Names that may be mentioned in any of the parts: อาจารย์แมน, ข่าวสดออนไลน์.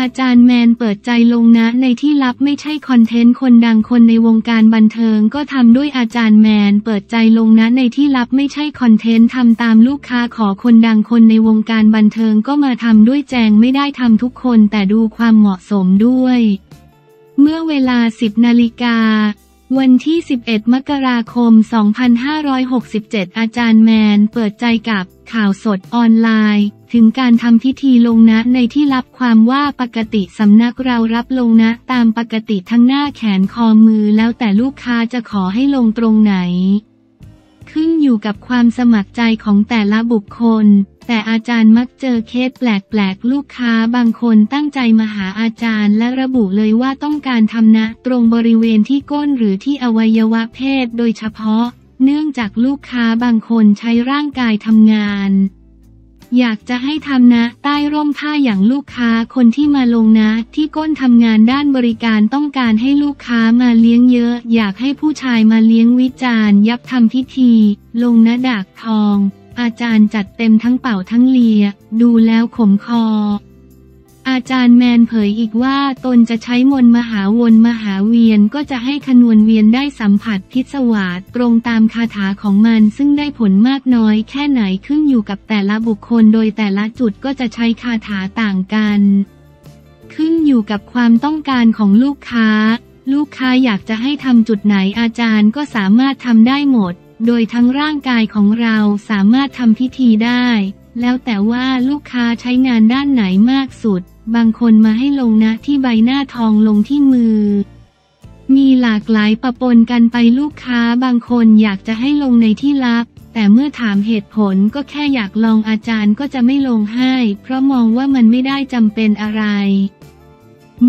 อาจารย์แมนเปิดใจลงนะในที่ลับไม่ใช่คอนเทนต์คนดังคนในวงการบันเทิงก็ทำด้วยอาจารย์แมนเปิดใจลงนะในที่ลับไม่ใช่คอนเทนต์ทำตามลูกค้าขอคนดังคนในวงการบันเทิงก็มาทำด้วยแจงไม่ได้ทำทุกคนแต่ดูความเหมาะสมด้วยเมื่อเวลา 10 นาฬิกาวันที่11 มกราคม 2567อาจารย์แมนเปิดใจกับข่าวสดออนไลน์ถึงการทำพิธีลงนะในที่ลับความว่าปกติสำนักเรารับลงนะตามปกติทั้งหน้าแขนคอมือแล้วแต่ลูกค้าจะขอให้ลงตรงไหนขึ้นอยู่กับความสมัครใจของแต่ละบุคคลแต่อาจารย์มักเจอเคสแปลกๆลูกค้าบางคนตั้งใจมาหาอาจารย์และระบุเลยว่าต้องการทำนะตรงบริเวณที่ก้นหรือที่อวัยวะเพศโดยเฉพาะเนื่องจากลูกค้าบางคนใช้ร่างกายทำงานอยากจะให้ทำนะใต้ร่มผ้าอย่างลูกค้าคนที่มาลงนะที่ก้นทำงานด้านบริการต้องการให้ลูกค้ามาเลี้ยงเยอะอยากให้ผู้ชายมาเลี้ยงวิจารณ์ยับทำพิธีลงนะดากทองอาจารย์จัดเต็มทั้งเป่าทั้งเลียดูแล้วขมคออาจารย์แมนเผยอีกว่าตนจะใช้มนต์มหาวนมหาเวียนก็จะให้ขนวนเวียนได้สัมผัสพิศวาสตรงตามคาถาของมันซึ่งได้ผลมากน้อยแค่ไหนขึ้นอยู่กับแต่ละบุคคลโดยแต่ละจุดก็จะใช้คาถาต่างกันขึ้นอยู่กับความต้องการของลูกค้าลูกค้าอยากจะให้ทำจุดไหนอาจารย์ก็สามารถทำได้หมดโดยทั้งร่างกายของเราสามารถทำพิธีได้แล้วแต่ว่าลูกค้าใช้งานด้านไหนมากสุดบางคนมาให้ลงนะที่ใบหน้าทองลงที่มือมีหลากหลายปะปนกันไปลูกค้าบางคนอยากจะให้ลงในที่ลับแต่เมื่อถามเหตุผลก็แค่อยากลองอาจารย์ก็จะไม่ลงให้เพราะมองว่ามันไม่ได้จำเป็นอะไร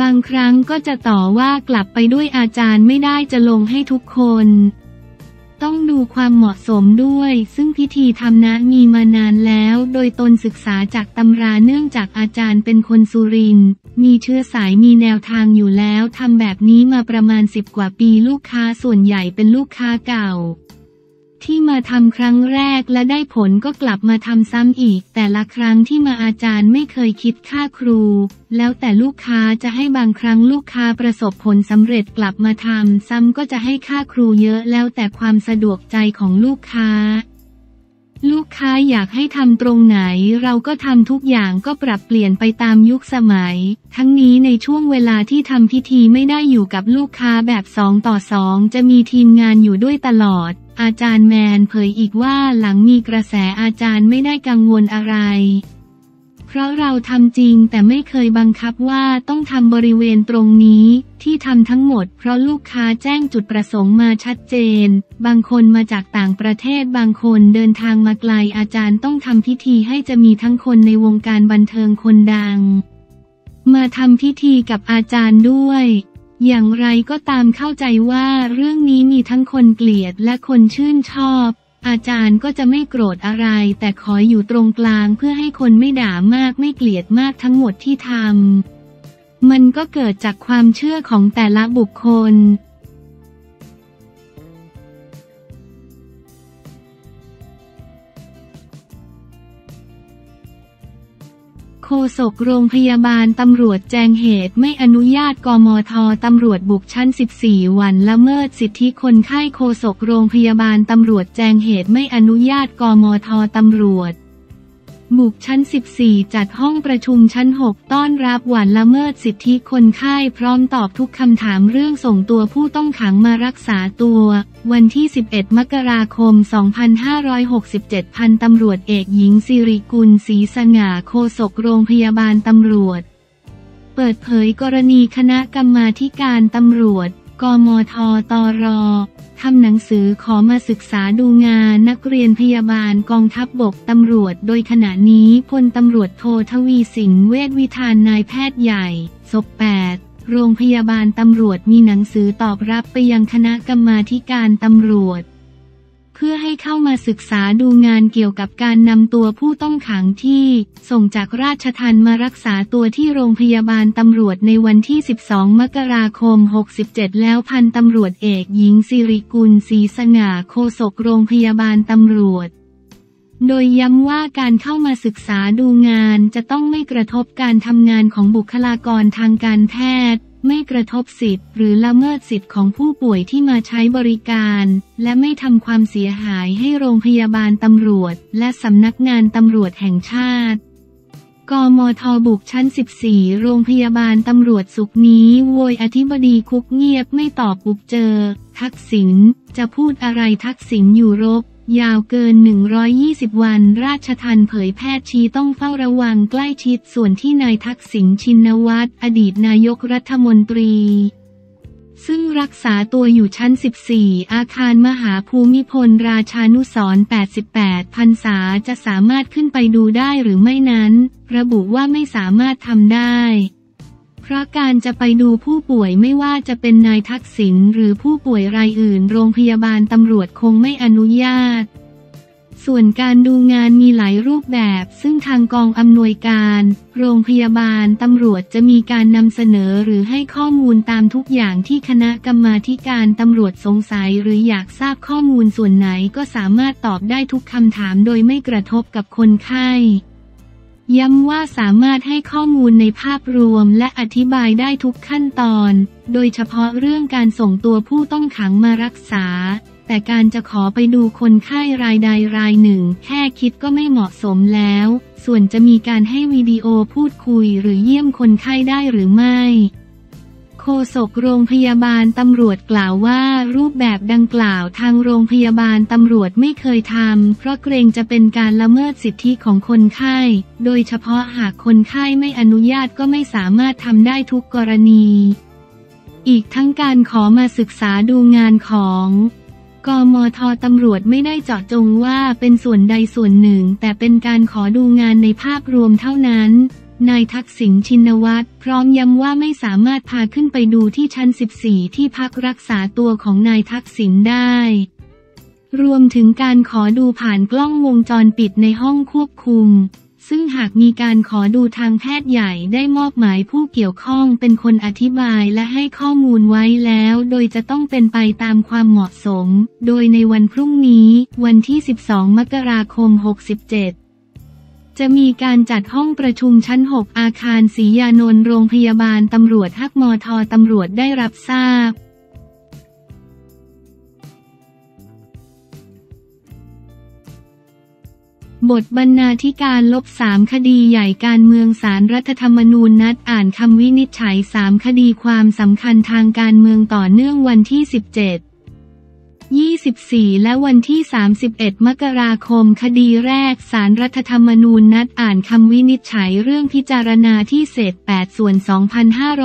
บางครั้งก็จะต่อว่ากลับไปด้วยอาจารย์ไม่ได้จะลงให้ทุกคนต้องดูความเหมาะสมด้วยซึ่งพิธีทำนะมีมานานแล้วโดยตนศึกษาจากตำราเนื่องจากอาจารย์เป็นคนสุรินทร์มีเชื้อสายมีแนวทางอยู่แล้วทำแบบนี้มาประมาณ10 กว่าปีลูกค้าส่วนใหญ่เป็นลูกค้าเก่าที่มาทำครั้งแรกและได้ผลก็กลับมาทำซ้ำอีกแต่ละครั้งที่มาอาจารย์ไม่เคยคิดค่าครูแล้วแต่ลูกค้าจะให้บางครั้งลูกค้าประสบผลสำเร็จกลับมาทำซ้ำก็จะให้ค่าครูเยอะแล้วแต่ความสะดวกใจของลูกค้าลูกค้าอยากให้ทำตรงไหนเราก็ทำทุกอย่างก็ปรับเปลี่ยนไปตามยุคสมัยทั้งนี้ในช่วงเวลาที่ทำพิธีไม่ได้อยู่กับลูกค้าแบบ2 ต่อ 2จะมีทีมงานอยู่ด้วยตลอดอาจารย์แมนเผยอีกว่าหลังมีกระแสอาจารย์ไม่ได้กังวลอะไรเพราะเราทำจริงแต่ไม่เคยบังคับว่าต้องทำบริเวณตรงนี้ที่ทำทั้งหมดเพราะลูกค้าแจ้งจุดประสงค์มาชัดเจนบางคนมาจากต่างประเทศบางคนเดินทางมาไกลอาจารย์ต้องทำพิธีให้จะมีทั้งคนในวงการบันเทิงคนดังมาทำพิธีกับอาจารย์ด้วยอย่างไรก็ตามเข้าใจว่าเรื่องนี้มีทั้งคนเกลียดและคนชื่นชอบอาจารย์ก็จะไม่โกรธอะไรแต่ขออยู่ตรงกลางเพื่อให้คนไม่ด่ามากไม่เกลียดมากทั้งหมดที่ทำมันก็เกิดจากความเชื่อของแต่ละบุคคลโฆษกโรงพยาบาลตำรวจแจงเหตุไม่อนุญาตกมธ.ตำรวจบุกชั้น14วันละเมิดสิทธิคนไข้โฆษกโรงพยาบาลตำรวจแจงเหตุไม่อนุญาตกมธ.ตำรวจบุกชั้น14จัดห้องประชุมชั้น6ต้อนรับวันละเมิดสิทธิคนไข้พร้อมตอบทุกคำถามเรื่องส่งตัวผู้ต้องขังมารักษาตัววันที่11 มกราคม 2567พันตำรวจเอกหญิงสิริกุลศรีสง่าโฆษกโรงพยาบาลตำรวจเปิดเผยกรณีคณะกรรมาธิการตำรวจกมธ.ตร.ทำหนังสือขอมาศึกษาดูงานนักเรียนพยาบาลกองทัพบกตำรวจโดยขณะนี้พลตำรวจโททวีสินเวชวิธานนายแพทย์ใหญ่ศพ8โรงพยาบาลตำรวจมีหนังสือตอบรับไปยังคณะกรรมาธิการตำรวจเพื่อให้เข้ามาศึกษาดูงานเกี่ยวกับการนำตัวผู้ต้องขังที่ส่งจากราชทัณฑ์มารักษาตัวที่โรงพยาบาลตำรวจในวันที่12 มกราคม 67แล้วพันตำรวจเอกหญิงสิริกุลศรีสง่าโฆษกโรงพยาบาลตำรวจ โดยย้ำว่าการเข้ามาศึกษาดูงานจะต้องไม่กระทบการทำงานของบุคลากรทางการแพทย์ไม่กระทบสิทธิ์หรือละเมิดสิทธิ์ของผู้ป่วยที่มาใช้บริการและไม่ทำความเสียหายให้โรงพยาบาลตำรวจและสำนักงานตำรวจแห่งชาติกมท.บุกชั้น 14โรงพยาบาลตำรวจศุกร์นี้โวยอธิบดีคุกเงียบไม่ตอบบุกเจอทักษิณจะพูดอะไรทักษิณอยู่รบยาวเกิน120วันราชทัณฑ์เผยแพทย์ชี้ต้องเฝ้าระวังใกล้ชิดส่วนที่นายทักษิณชินวัตรอดีตนายกรัฐมนตรีซึ่งรักษาตัวอยู่ชั้น 14 อาคารมหาภูมิพลราชานุสรณ์ 88 พรรษาจะสามารถขึ้นไปดูได้หรือไม่นั้นระบุว่าไม่สามารถทำได้เพราะการจะไปดูผู้ป่วยไม่ว่าจะเป็นนายทักษิณหรือผู้ป่วยรายอื่นโรงพยาบาลตำรวจคงไม่อนุญาตส่วนการดูงานมีหลายรูปแบบซึ่งทางกองอำนวยการโรงพยาบาลตำรวจจะมีการนำเสนอหรือให้ข้อมูลตามทุกอย่างที่คณะกรรมาธิการตำรวจสงสัยหรืออยากทราบข้อมูลส่วนไหนก็สามารถตอบได้ทุกคำถามโดยไม่กระทบกับคนไข้ย้ำว่าสามารถให้ข้อมูลในภาพรวมและอธิบายได้ทุกขั้นตอนโดยเฉพาะเรื่องการส่งตัวผู้ต้องขังมารักษาแต่การจะขอไปดูคนไข้รายใดรายหนึ่งแค่คิดก็ไม่เหมาะสมแล้วส่วนจะมีการให้วิดีโอพูดคุยหรือเยี่ยมคนไข้ได้หรือไม่โฆษกโรงพยาบาลตำรวจกล่าวว่ารูปแบบดังกล่าวทางโรงพยาบาลตำรวจไม่เคยทำเพราะเกรงจะเป็นการละเมิดสิทธิของคนไข้โดยเฉพาะหากคนไข้ไม่อนุญาตก็ไม่สามารถทำได้ทุกกรณีอีกทั้งการขอมาศึกษาดูงานของกมท.ตำรวจไม่ได้เจาะจงว่าเป็นส่วนใดส่วนหนึ่งแต่เป็นการขอดูงานในภาพรวมเท่านั้นนายทักษิณชินวัตรพร้อมย้ำว่าไม่สามารถพาขึ้นไปดูที่ชั้น 14 ที่พักรักษาตัวของนายทักษิณได้รวมถึงการขอดูผ่านกล้องวงจรปิดในห้องควบคุมซึ่งหากมีการขอดูทางแพทย์ใหญ่ได้มอบหมายผู้เกี่ยวข้องเป็นคนอธิบายและให้ข้อมูลไว้แล้วโดยจะต้องเป็นไปตามความเหมาะสมโดยในวันพรุ่งนี้วันที่12มกราคม67จะมีการจัดห้องประชุมชั้น6อาคารศรียานนท์โรงพยาบาลตำรวจฮักมท.ตำรวจได้รับทราบบทบรรณาธิการลบ3คดีใหญ่การเมืองศาลรัฐธรรมนูญนัดอ่านคำวินิจฉัย3คดีความสำคัญทางการเมืองต่อเนื่องวันที่17 24และวันที่31มกราคมคดีแรกศาลรัฐธรรมนูญนัดอ่านคำวินิจฉัยเรื่องพิจารณาที่เศษ8ส่วน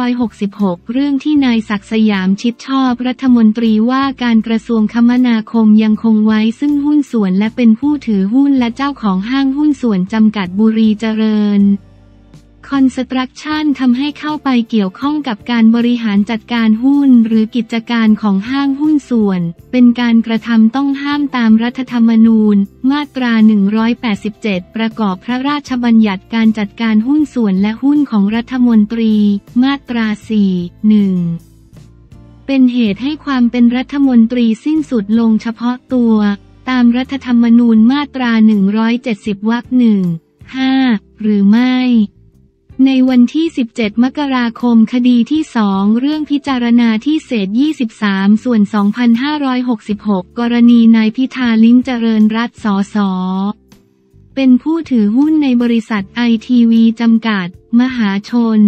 2566เรื่องที่นายศักดิ์สยามชิดชอบรัฐมนตรีว่าการกระทรวงคมนาคมยังคงไว้ซึ่งหุ้นส่วนและเป็นผู้ถือหุ้นและเจ้าของห้างหุ้นส่วนจำกัดบุรีเจริญคอนสตรักชั่นทำให้เข้าไปเกี่ยวข้องกับการบริหารจัดการหุ้นหรือกิจการของห้างหุ้นส่วนเป็นการกระทำต้องห้ามตามรัฐธรรมนูญมาตรา187ประกอบพระราชบัญญัติการจัดการหุ้นส่วนและหุ้นของรัฐมนตรีมาตรา41เป็นเหตุให้ความเป็นรัฐมนตรีสิ้นสุดลงเฉพาะตัวตามรัฐธรรมนูญมาตรา170วรรค1-5หรือไม่ในวันที่17มกราคมคดีที่2เรื่องพิจารณาที่เศษ23ส่วน2566กรณีนายพิธาลิ้มเจริญรัตน์สสเป็นผู้ถือหุ้นในบริษัทไอทีวีจำกัดมหาชน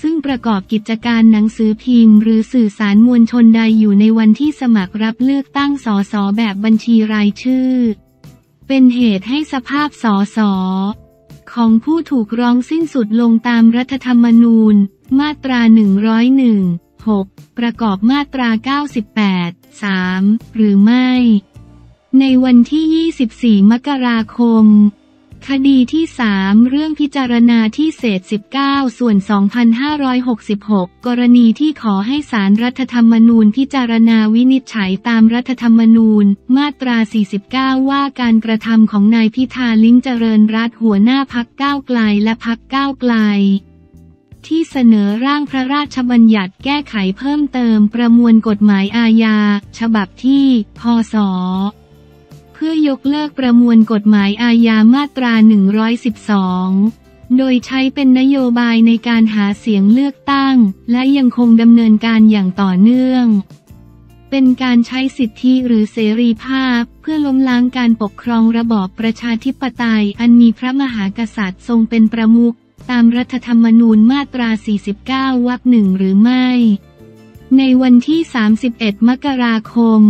ซึ่งประกอบกิจการหนังสือพิมพ์หรือสื่อสารมวลชนใดอยู่ในวันที่สมัครรับเลือกตั้งสสแบบบัญชีรายชื่อเป็นเหตุให้สภาพสสของผู้ถูกร้องสิ้นสุดลงตามรัฐธรรมนูญมาตรา101-6ประกอบมาตรา98-3หรือไม่ในวันที่24มกราคมคดีที่3เรื่องพิจารณาที่เศษ19ส่วน2566กรณีที่ขอให้ศาลรัฐธรรมนูญพิจารณาวินิจฉัยตามรัฐธรรมนูญมาตรา49ว่าการกระทำของนายพิธาลิ้มเจริญรัตน์หัวหน้าพรรคก้าวไกลและพรรคก้าวไกลที่เสนอร่างพระราชบัญญัติแก้ไขเพิ่มเติมประมวลกฎหมายอาญาฉบับที่พ.ศ. เพื่อ ยกเลิกประมวลกฎหมายอาญามาตรา112โดยใช้เป็นนโยบายในการหาเสียงเลือกตั้งและยังคงดำเนินการอย่างต่อเนื่องเป็นการใช้สิทธิหรือเสรีภาพเพื่อล้มล้างการปกครองระบอบประชาธิปไตยอันมีพระมหากษัตริย์ทรงเป็นประมุขตามรัฐธรรมนูญมาตรา49วรรคหนึ่งหรือไม่ในวันที่31มกราคม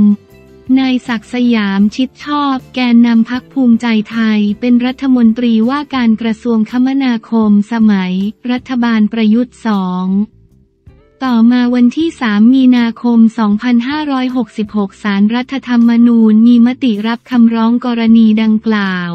นายศักดิ์สยามชิดชอบแกนนำพรรคภูมิใจไทยเป็นรัฐมนตรีว่าการกระทรวงคมนาคมสมัยรัฐบาลประยุทธ์2ต่อมาวันที่3มีนาคม2566ศาลรัฐธรรมนูญมีมติรับคำร้องกรณีดังกล่าว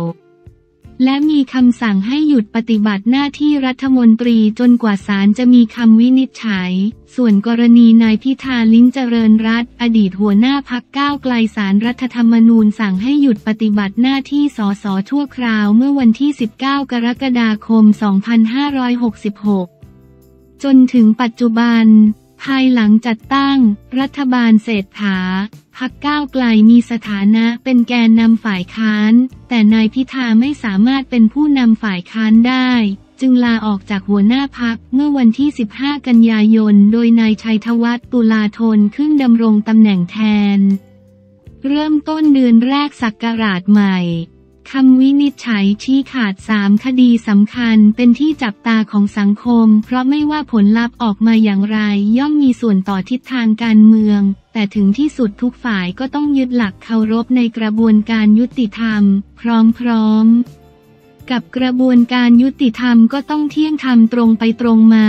และมีคำสั่งให้หยุดปฏิบัติหน้าที่รัฐมนตรีจนกว่าศาลจะมีคำวินิจฉัยส่วนกรณีนายพิธาลิ้มเจริญรัตน์อดีตหัวหน้าพรรคก้าวไกลศาลรัฐธรรมนูญสั่งให้หยุดปฏิบัติหน้าที่สสชั่วคราวเมื่อวันที่19กรกฎาคม2566จนถึงปัจจุบันภายหลังจัดตั้งรัฐบาลเศรษฐาพรรคก้าวไกลมีสถานะเป็นแกนนำฝ่ายค้านแต่นายพิธาไม่สามารถเป็นผู้นำฝ่ายค้านได้จึงลาออกจากหัวหน้าพรรคเมื่อวันที่15กันยายนโดยนายชัยธวัฒน์ตุลาธนขึ้นดำรงตำแหน่งแทนเริ่มต้นเดือนแรกศักราชใหม่คำวินิจฉัยชี้ขาด3คดีสำคัญเป็นที่จับตาของสังคมเพราะไม่ว่าผลลัพธ์ออกมาอย่างไรย่อมมีส่วนต่อทิศทางการเมืองแต่ถึงที่สุดทุกฝ่ายก็ต้องยึดหลักเคารพในกระบวนการยุติธรรมพร้อมกับกระบวนการยุติธรรมก็ต้องเที่ยงธรรมตรงไปตรงมา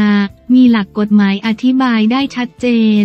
มีหลักกฎหมายอธิบายได้ชัดเจน